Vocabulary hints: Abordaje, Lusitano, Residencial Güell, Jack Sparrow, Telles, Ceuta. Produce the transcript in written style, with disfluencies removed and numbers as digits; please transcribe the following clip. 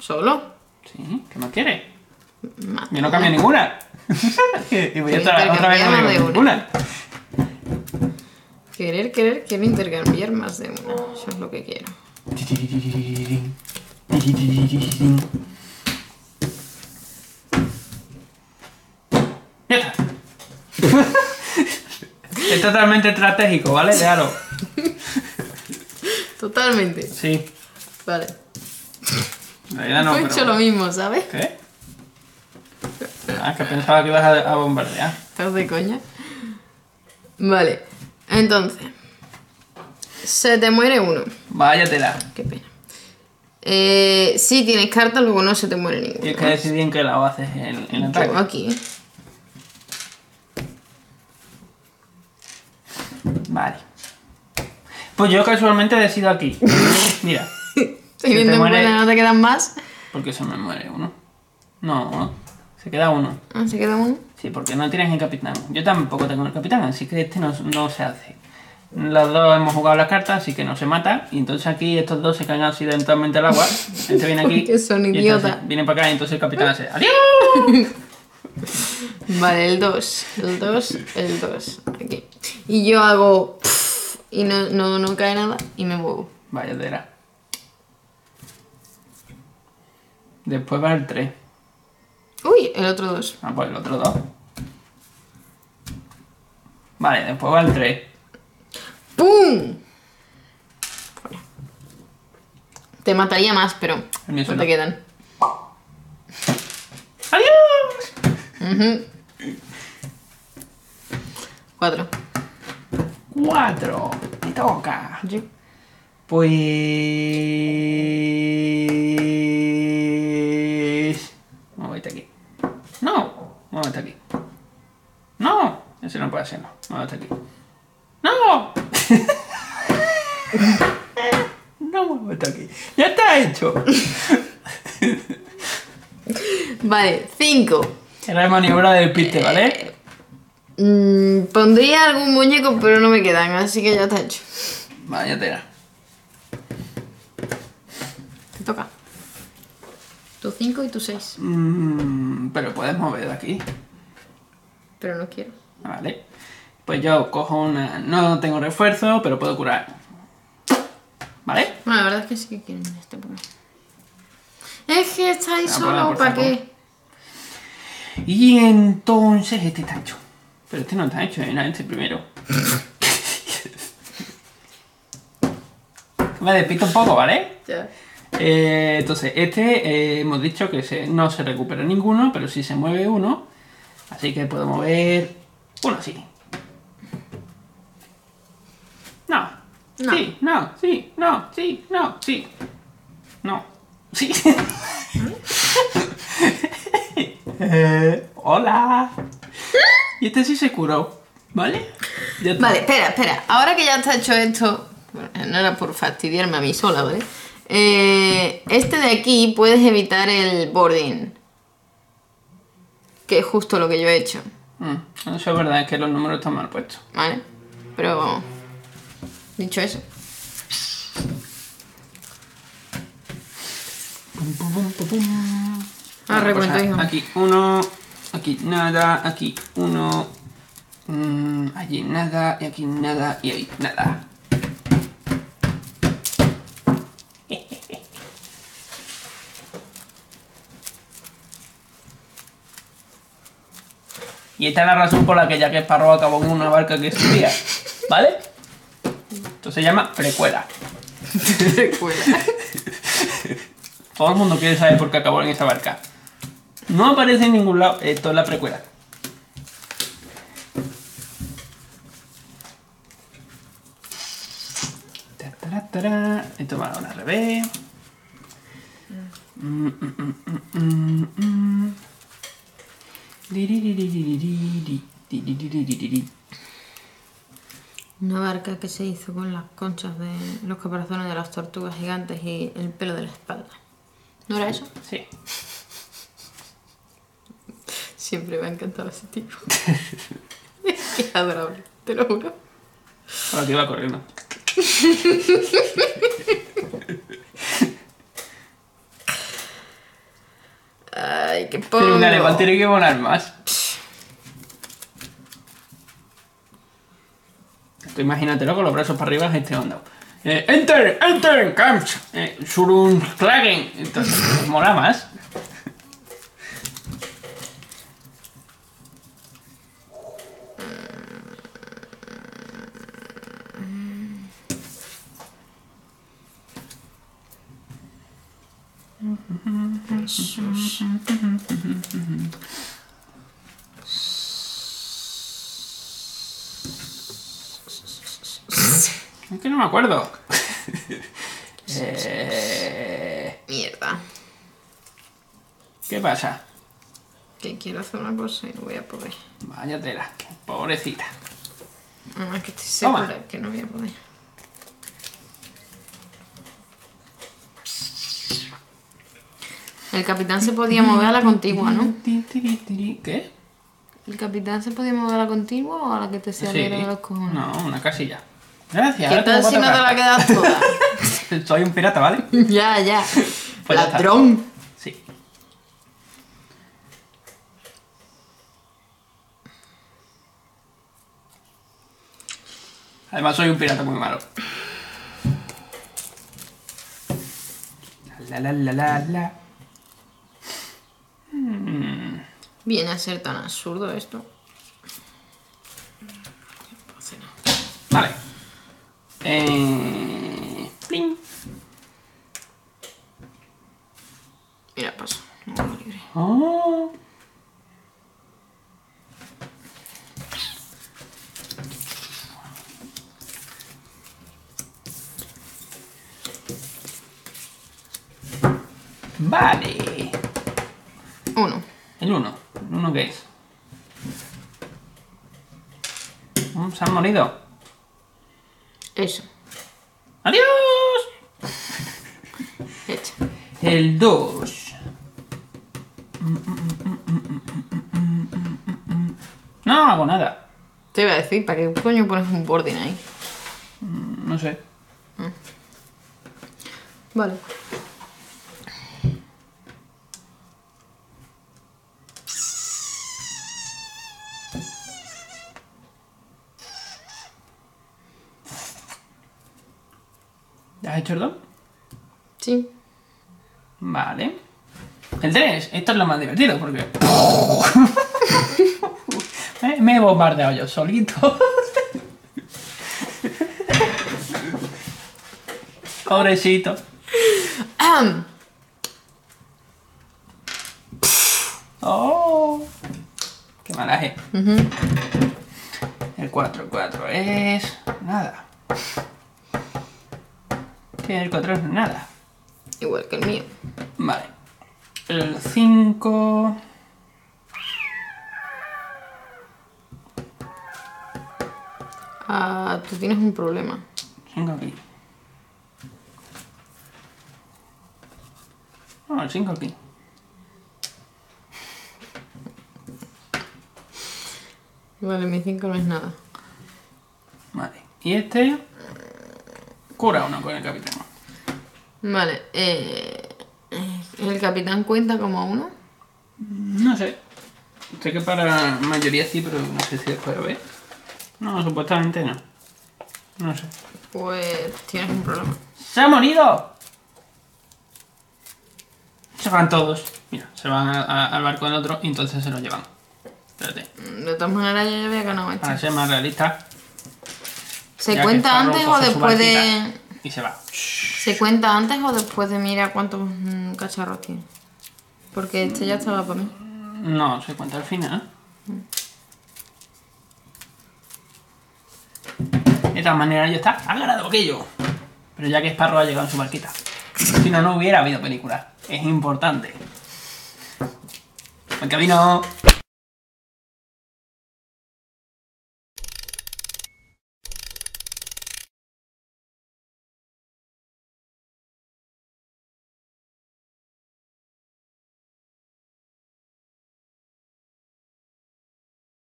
¿Solo? Sí, ¿qué más quieres? Yo no cambié ninguna. Y voy a estar otra vez no de ninguna. Quiero intercambiar más de una. Eso es lo que quiero. Ya está. Es totalmente estratégico, ¿vale? Déjalo. Totalmente. Sí. Vale. No he hecho lo mismo, ¿sabes? ¿Qué? Ah, que pensaba que ibas a bombardear. ¿Estás de coña? Vale. Entonces. Se te muere uno. Váyatela. Qué pena. Si tienes cartas, luego no se te muere ninguno. Tienes que decidir en qué lado haces el ataque. Aquí. Vale. Pues yo casualmente decido aquí. Mira. Si te muere, ¿no te quedan más? Porque se me muere uno. No, se queda uno. Ah, ¿se queda uno? Sí, porque no tienes el capitán. Yo tampoco tengo el capitán, así que este no se hace. Los dos hemos jugado las cartas, así que no se mata. Y entonces aquí estos dos se caen accidentalmente al agua. Este viene aquí. Que son idiotas. Viene para acá y entonces el capitán hace ¡adiós! Vale, el 2. El 2, el 2. Aquí. Y yo hago. Y no cae nada y me muevo. Vaya tela. Después va el 3. Uy, el otro 2. Ah, pues el otro 2. Vale, después va el 3. ¡Pum! Te mataría más, pero no te quedan. ¡Adiós! 4. 4. Me toca. ¿Sí? Pues... muévete aquí. No, muévete aquí. No, eso no puede hacerlo. Muévete aquí. No. No, muévete aquí. Ya está hecho. Vale, 5. Era la maniobra del piste, ¿vale? Pondría algún muñeco, pero no me quedan, así que ya está hecho. Vaya tela. Te toca. Tu 5 y tu 6. Pero puedes mover de aquí. Pero no quiero. Vale. Pues yo cojo una... no tengo refuerzo, pero puedo curar. ¿Vale? Bueno, la verdad es que sí que quieren este problema. Es que estáis solo, ¿para qué? Y entonces este está hecho. Pero este no está hecho, era este primero. Me despisto un poco, ¿vale? Ya. Entonces, hemos dicho que no se recupera ninguno, pero sí se mueve uno. Así que puedo mover uno así. No. No. Sí, no, sí, no, sí, no, sí. No. Sí. Hola. Y este sí se curó, ¿vale? Vale, espera. Ahora que ya está hecho esto... bueno, no era por fastidiarme a mí sola, ¿vale? Este de aquí puedes evitar el boarding. Que es justo lo que yo he hecho. Eso es verdad, es que los números están mal puestos. Vale, pero... dicho eso. Ah, recuento. Aquí uno, aquí nada, aquí uno, allí nada, y aquí nada, y ahí nada. Y esta es la razón por la que Jack Sparrow acabó en una barca que existía, ¿vale? Esto se llama precuela. Precuela. Todo el mundo quiere saber por qué acabó en esa barca. No aparece en ningún lado. Esto es la precuela. Esto va ahora al revés. Una barca que se hizo con las conchas de los caparazones de las tortugas gigantes y el pelo de la espalda. ¿No era eso? Sí. Siempre me ha encantado ese tipo. Qué adorable, te lo juro. Ahora que iba corriendo. ahí que pongo. Pero un alemán tiene que volar más. Tú imagínatelo con los brazos para arriba, este onda. Enter, enter, camps, surunstragen. Entonces, mola más. Es que no me acuerdo. Mierda. ¿Qué pasa? Que quiero hacer una cosa y no voy a poder. Vaya tela, pobrecita. No, es que estoy segura que no voy a poder. El capitán se podía mover a la contigua, ¿no? ¿Qué? ¿El capitán se podía mover a la contigua o a la que te saliera de los cojones? No, una casilla. Gracias. ¿Qué tal si no te la quedas toda? Soy un pirata, ¿vale? Ya. Pues ladrón. Sí. Además soy un pirata muy malo. La. Viene a ser tan absurdo esto. Vale. Pling. Mira, paso. Oh. Vale. Uno. El uno. ¿El uno qué es? ¿Se han morido? Eso. ¡Adiós! Hecho. El 2. No hago nada. Te iba a decir, ¿para qué coño pones un boarding ahí? No sé. Vale. ¿Has hecho el 2? Sí. Vale. El 3. Esto es lo más divertido porque... me he bombardeado yo solito. Pobrecito. Oh, qué malaje. El 4. El 4 es... nada. El 4 es nada. Igual que el mío. Vale. El 5... Ah, tú tienes un problema. 5 aquí. No, el 5 aquí. Vale, mi 5 no es nada. Vale. Y este... ¿Cura o no con el capitán? Vale, ¿el capitán cuenta como uno? No sé. Sé que para la mayoría sí, pero no sé si después lo ve. No, supuestamente no. No sé. Pues tienes un problema. ¡Se ha morido! Se van todos. Mira, se van al barco del otro y entonces se los llevan. Espérate. De todas maneras yo ya había ganado esto. Para ser más realista. ¿Se ya cuenta antes o después de...? Y se va. ¿Se cuenta antes o después de mira cuántos cacharros tiene? Porque este ya estaba para mí. No, se cuenta al final. De todas maneras ya está. Ha ganado aquello. Pero ya que Sparrow ha llegado en su barquita. Si no, no hubiera habido película. Es importante. ¡El camino!